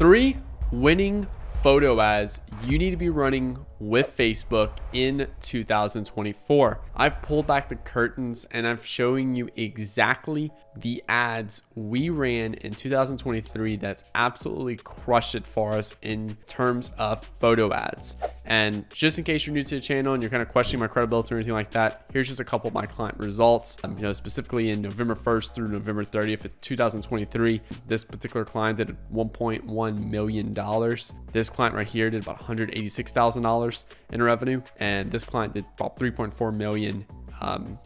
3 winning photo ads you need to be running with Facebook in 2024. I've pulled back the curtains and I'm showing you exactly the ads we ran in 2023 that's absolutely crushed it for us in terms of photo ads. And just in case you're new to the channel and you're kind of questioning my credibility or anything like that, here's just a couple of my client results. Specifically in November 1st through November 30th of 2023, this particular client did $1.1 million. This client right here did about $186,000 in revenue, and this client did about 3.4 million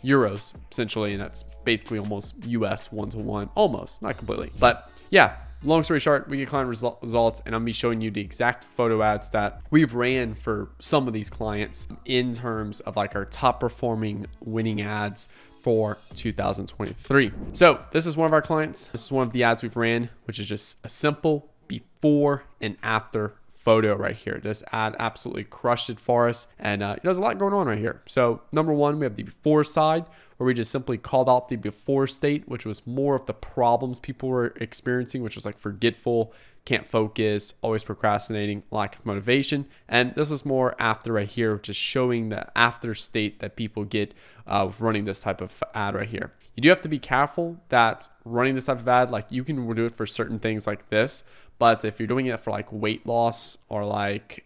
euros essentially, and that's basically almost US one-to-one, almost, not completely. But yeah, long story short, we get client results, and I'm gonna be showing you the exact photo ads that we've ran for some of these clients in terms of like our top performing winning ads for 2023. So this is one of our clients. This is one of the ads we've ran, which is just a simple before and after photo right here. This ad absolutely crushed it for us, and there's a lot going on right here. So number one, we have the before side, where we just simply called out the before state, which was more of the problems people were experiencing, which was like forgetful, can't focus, always procrastinating, lack of motivation. And this is more after right here, just showing the after state that people get with running this type of ad right here. You do have to be careful that running this type of ad, like you can do it for certain things like this, but if you're doing it for like weight loss or like,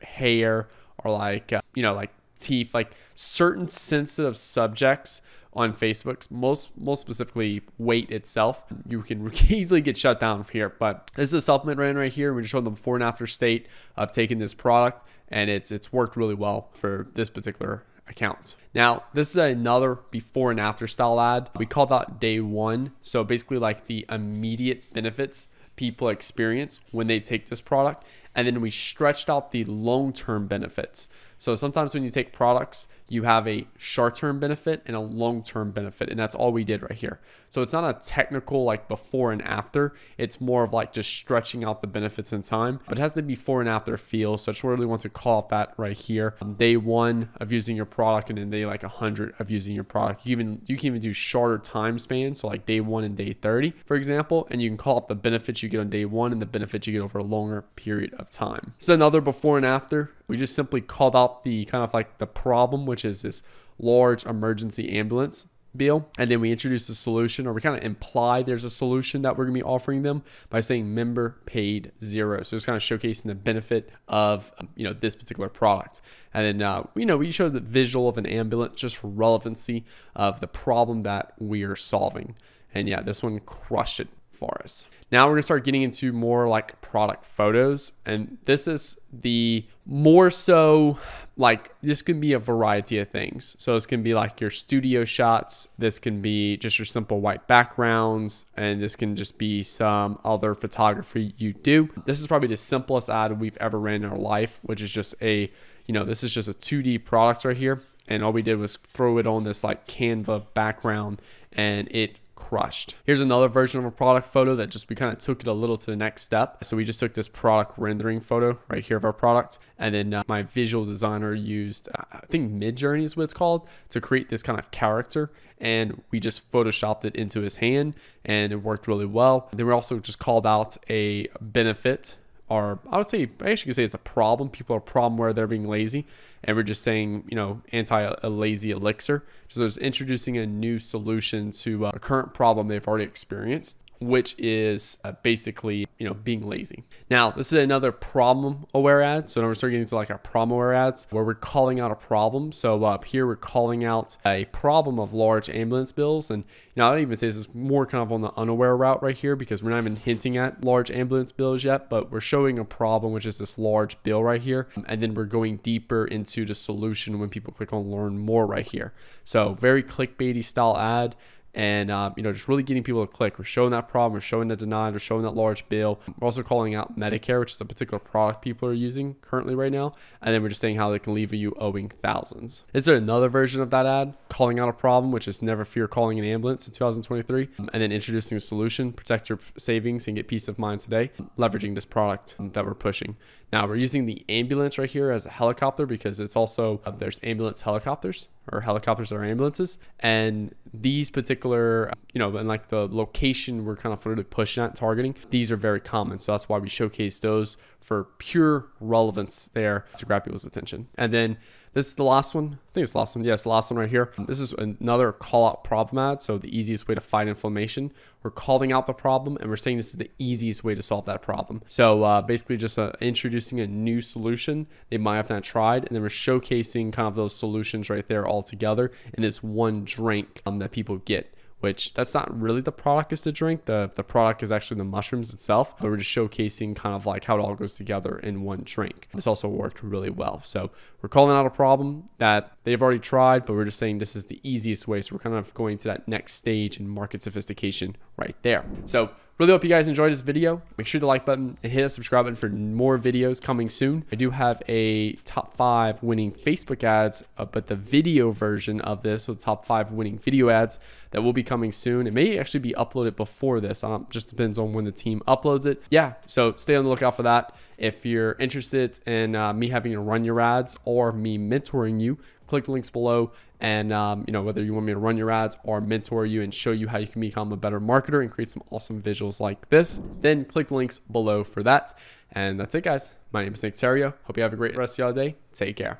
hair or like, like teeth, like certain sensitive subjects on Facebook, most specifically weight itself, you can easily get shut down from here. But this is a supplement brand right here. We just showed them before and after state of taking this product, and it's worked really well for this particular accounts. Now, this is another before and after style ad. We call that day one. So basically like the immediate benefits people experience when they take this product. And then we stretched out the long-term benefits. So sometimes when you take products, you have a short-term benefit and a long-term benefit. And that's all we did right here. So it's not a technical like before and after. It's more of like just stretching out the benefits in time. But it has the before and after feel. So I just really want to call out that right here. Day one of using your product, and then day like 100 of using your product. You can even do shorter time spans. So like day one and day 30, for example. And you can call out the benefits you get on day one and the benefits you get over a longer period of time. So another before and after. We just simply called out the kind of like the problem, which is this large emergency ambulance bill. And then we introduced a solution, or we kind of imply there's a solution that we're going to be offering them by saying member paid zero. So it's kind of showcasing the benefit of, this particular product. And then, we showed the visual of an ambulance, just for relevancy of the problem that we are solving. And yeah, this one crushed it for us. Now we're gonna start getting into more like product photos, and this is the more so like this can be a variety of things. So this can be like your studio shots, this can be just your simple white backgrounds, and this can just be some other photography you do. This is probably the simplest ad we've ever ran in our life, which is just a this is just a 2D product right here, and all we did was throw it on this like Canva background, and it crushed. Here's another version of a product photo that just we kind of took it a little to the next step. So we just took this product rendering photo right here of our product, and then my visual designer used I think MidJourney is what it's called to create this kind of character, and we just photoshopped it into his hand, and it worked really well. Then we also just called out a benefit, or I would say I actually could say it's a problem. People are a problem where they're being lazy, and we're just saying anti-lazy elixir. So it's introducing a new solution to a current problem they've already experienced, which is basically being lazy. Now this is another problem aware ad. So now we're starting into like our problem aware ads where we're calling out a problem. So up here we're calling out a problem of large ambulance bills, and I don't even say this is more kind of on the unaware route right here, because we're not even hinting at large ambulance bills yet, but we're showing a problem, which is this large bill right here, and then we're going deeper into the solution when people click on learn more right here. So very clickbaity style ad. And, just really getting people to click. We're showing that problem, we're showing the denied, we're showing that large bill. We're also calling out Medicare, which is a particular product people are using currently right now. And then we're just saying how they can leave you owing thousands. Is there another version of that ad? Calling out a problem, which is never fear calling an ambulance in 2023. And then introducing a solution, protect your savings and get peace of mind today, leveraging this product that we're pushing. Now we're using the ambulance right here as a helicopter, because it's also, there's ambulance helicopters or helicopters or ambulances. And these particular, you know, and like the location we're kind of really pushing at, targeting, these are very common. So that's why we showcase those for pure relevance there to grab people's attention. And then this is the last one. I think it's the last one. Yes, the last one right here. This is another call out problem ad. So the easiest way to fight inflammation. We're calling out the problem and we're saying this is the easiest way to solve that problem. So basically just introducing a new solution they might have not tried. And then we're showcasing kind of those solutions right there all together in this one drink that people get. Which that's not really the product is to drink. The product is actually the mushrooms itself, but we're just showcasing kind of like how it all goes together in one drink. This also worked really well. So we're calling out a problem that they've already tried, but we're just saying this is the easiest way. So we're kind of going to that next stage in market sophistication right there. So really hope you guys enjoyed this video. Make sure to like button and hit the subscribe button for more videos coming soon. I do have a top 5 winning Facebook ads, but the video version of this, so top 5 winning video ads that will be coming soon. It may actually be uploaded before this. Just depends on when the team uploads it. Yeah, so stay on the lookout for that. If you're interested in me having to run your ads or me mentoring you, click the links below. And you know, whether you want me to run your ads or mentor you and show you how you can become a better marketer and create some awesome visuals like this, then click the links below for that. And that's it, guys. My name is Nick Theriot. Hope you have a great rest of your day. Take care.